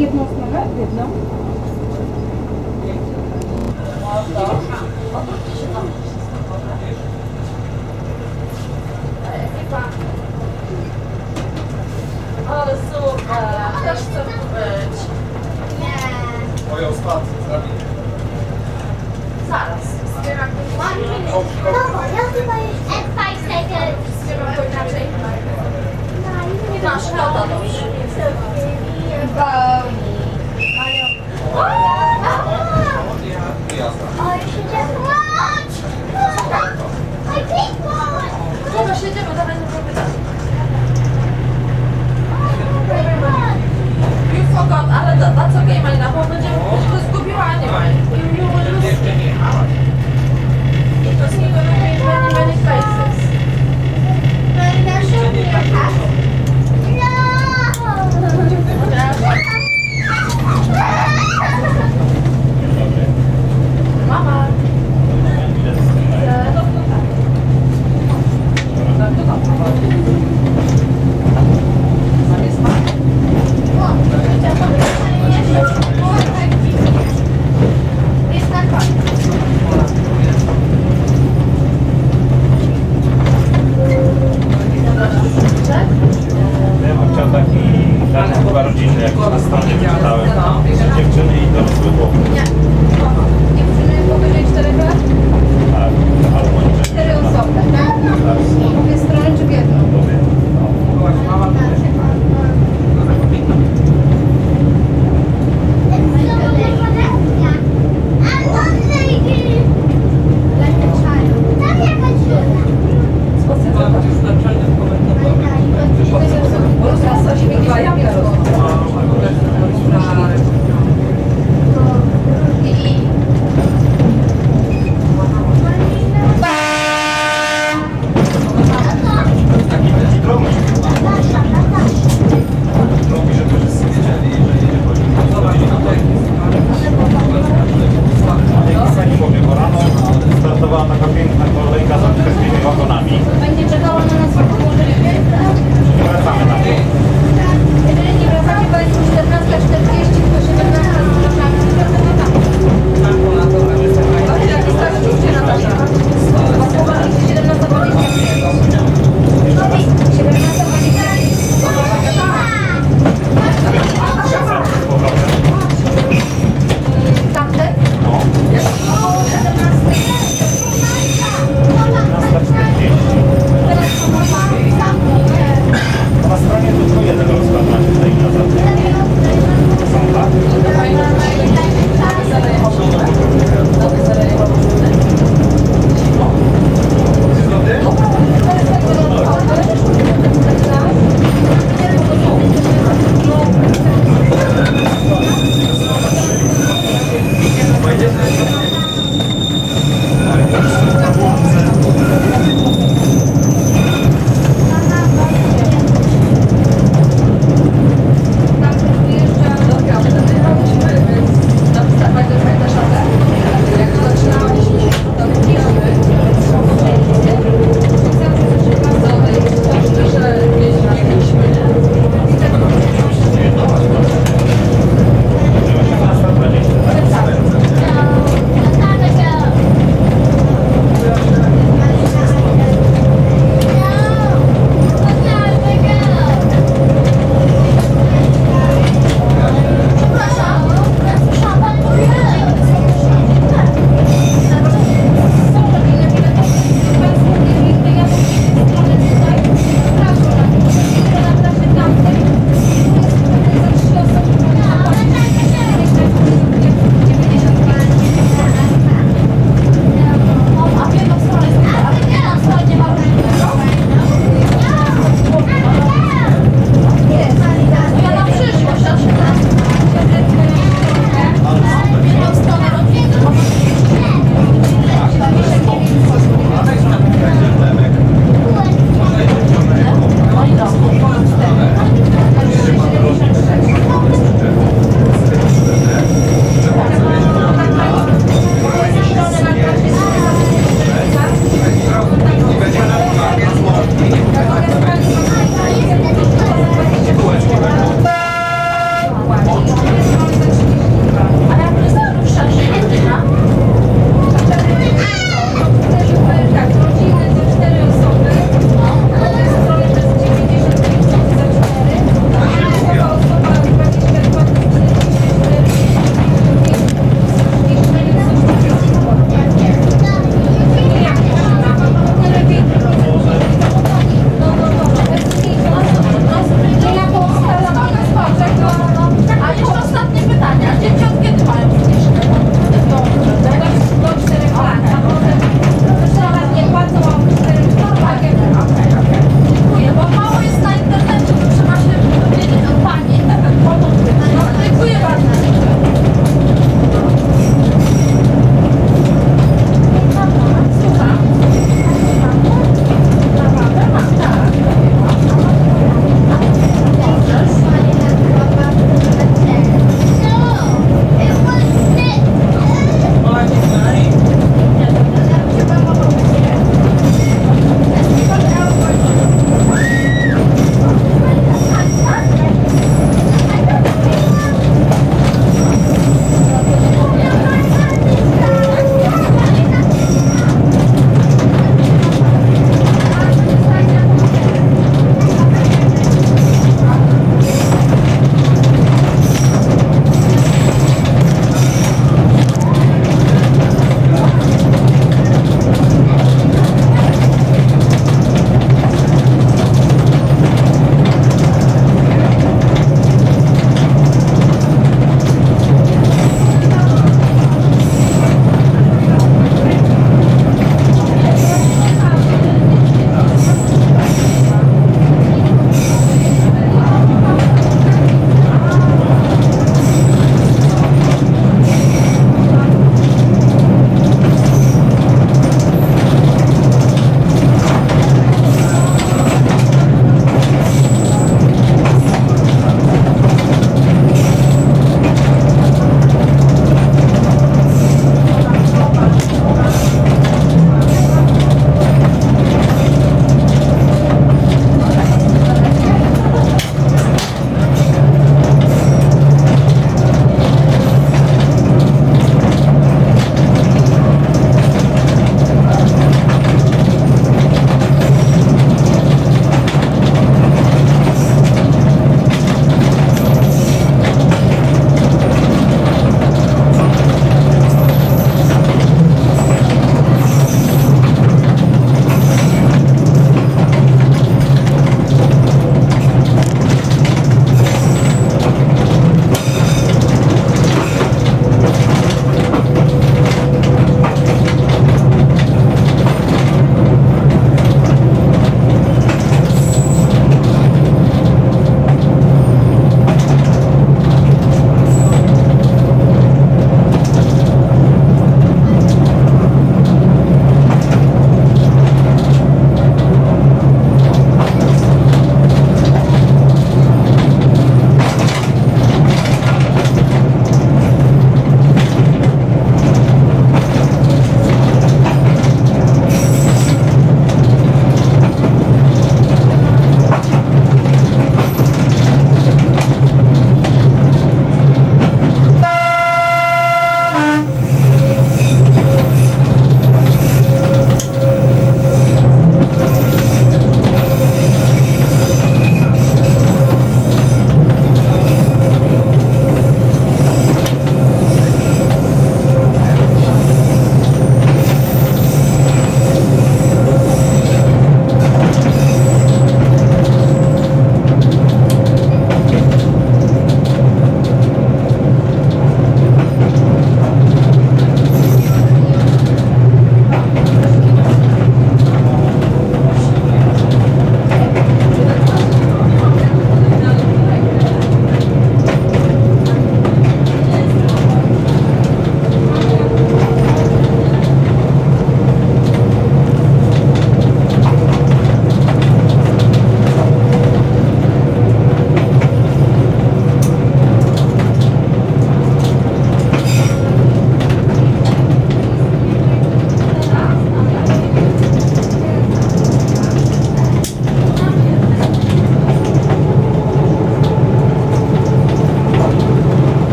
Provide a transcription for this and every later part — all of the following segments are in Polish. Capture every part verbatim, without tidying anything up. jedną stronę, jedną. Ale super, a też chcę tu być. Nie. Moją stację zrobię. Zaraz. Zbieram to. No bo ja chyba jeszcze... Zbieram to inaczej. Nie masz, to dobrze. O, już idziemy. Chodź! Chodź, chodź! Dobra, siedziemy, dawaj zapytać. You forgot, ale to, that's okay, Malina, bo będziemy wszystko zgubiła, a nie ma. Jeszcze nie. To z niego robisz, że nie ma nic faces. Malina, szukaj. Mama.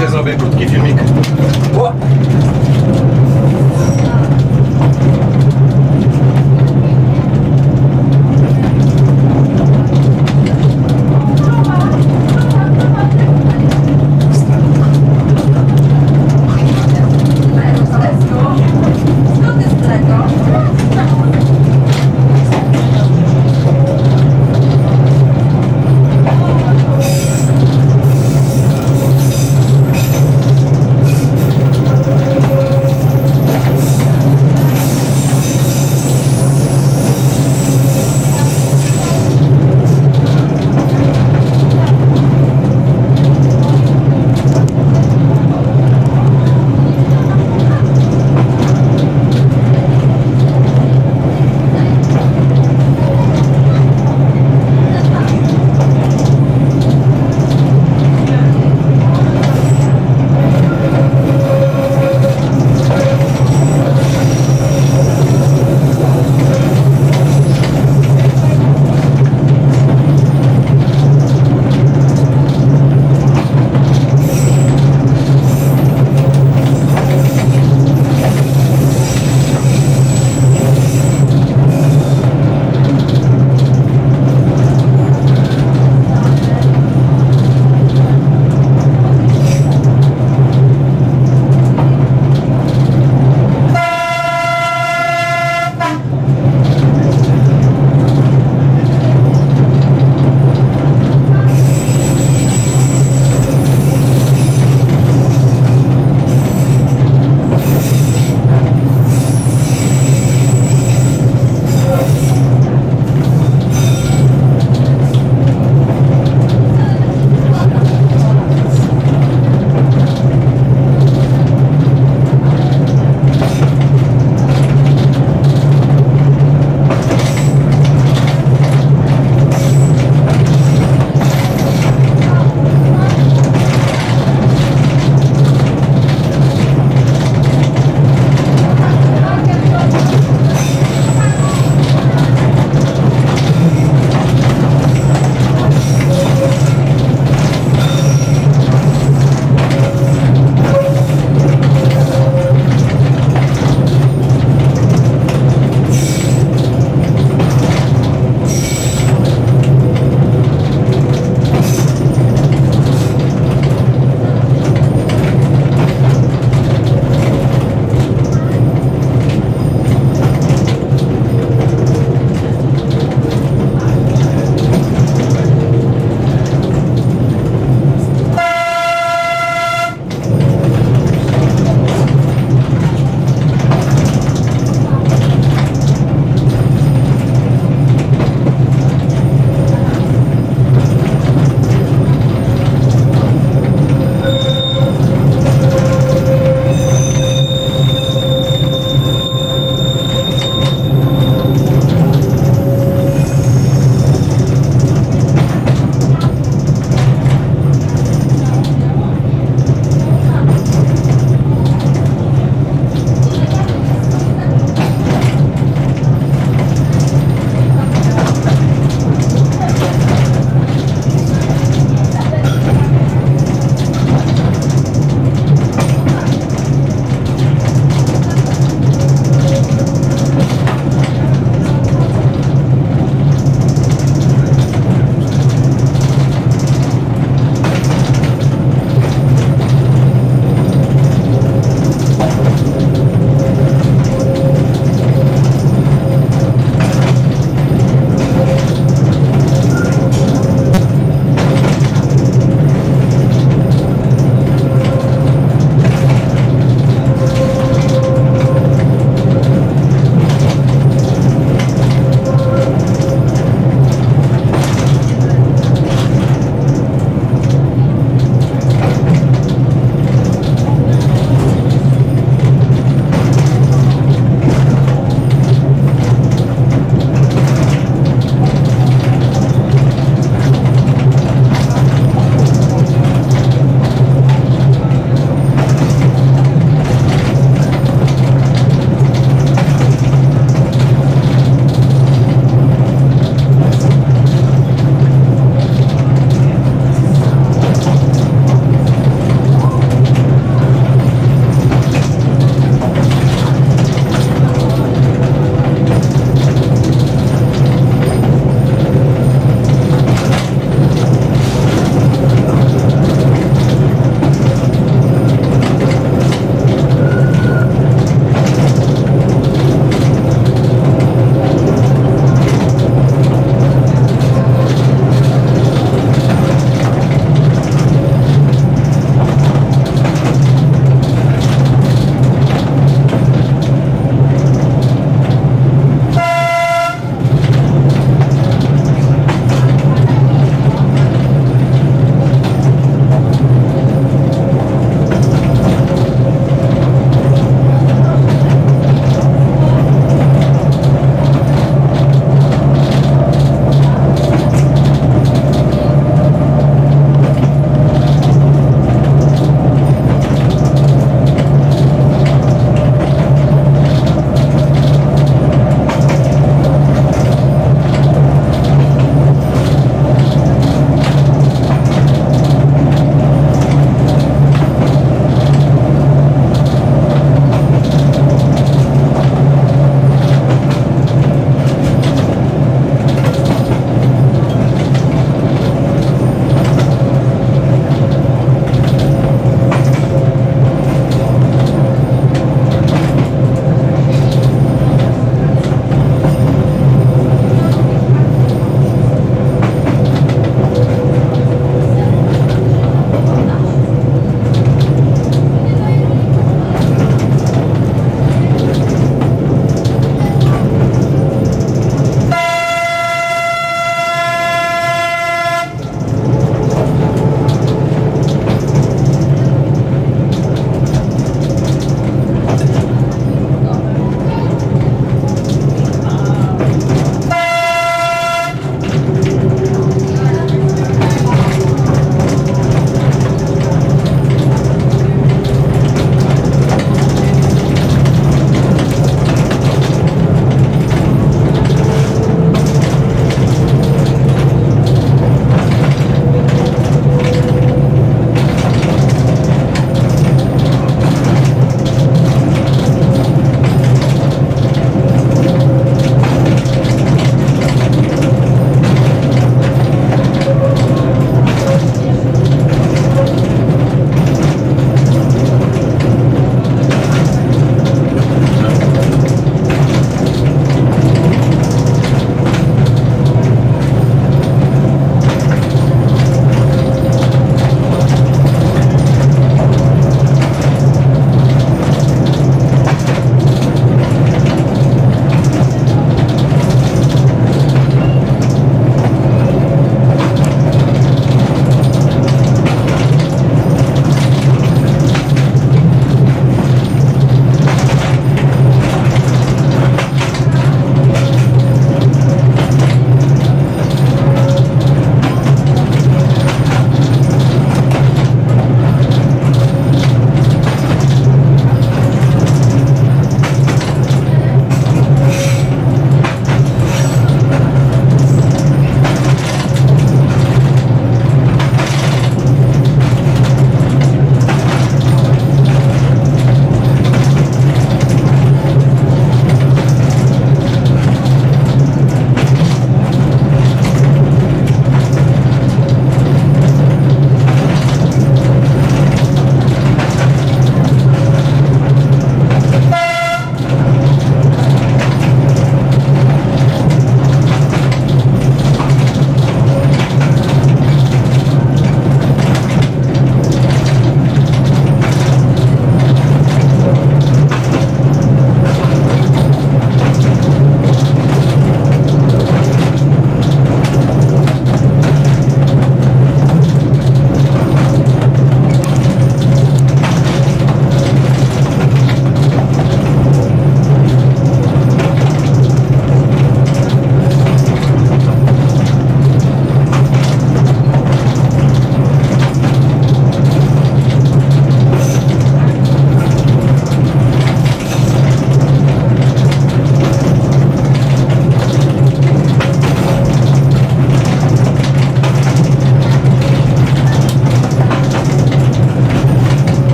Czekajcie, zrobię krótki filmik. O!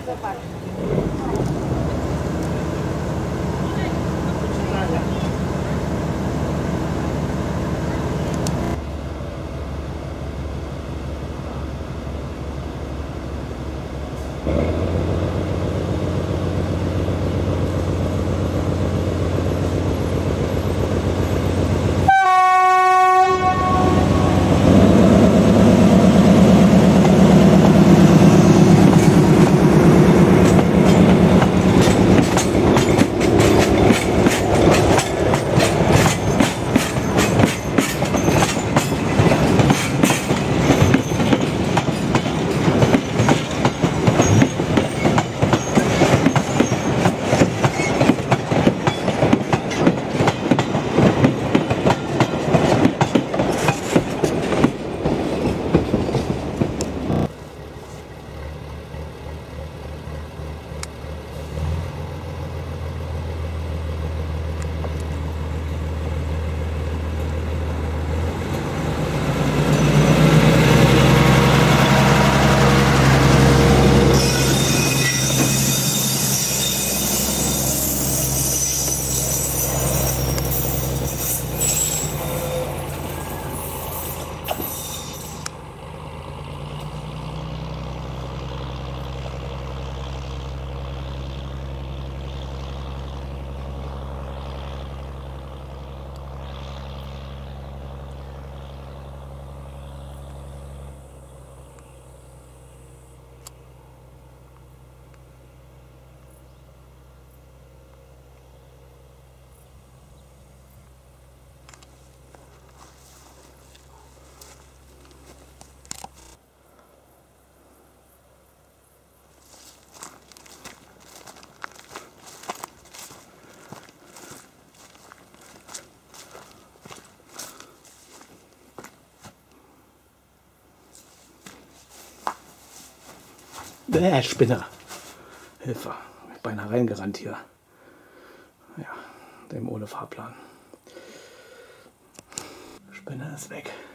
prawie zobacz. Der Spinner. Hilfe. Ich bin beinahe reingerannt hier. Ja, dem ohne Fahrplan. Spinner ist weg.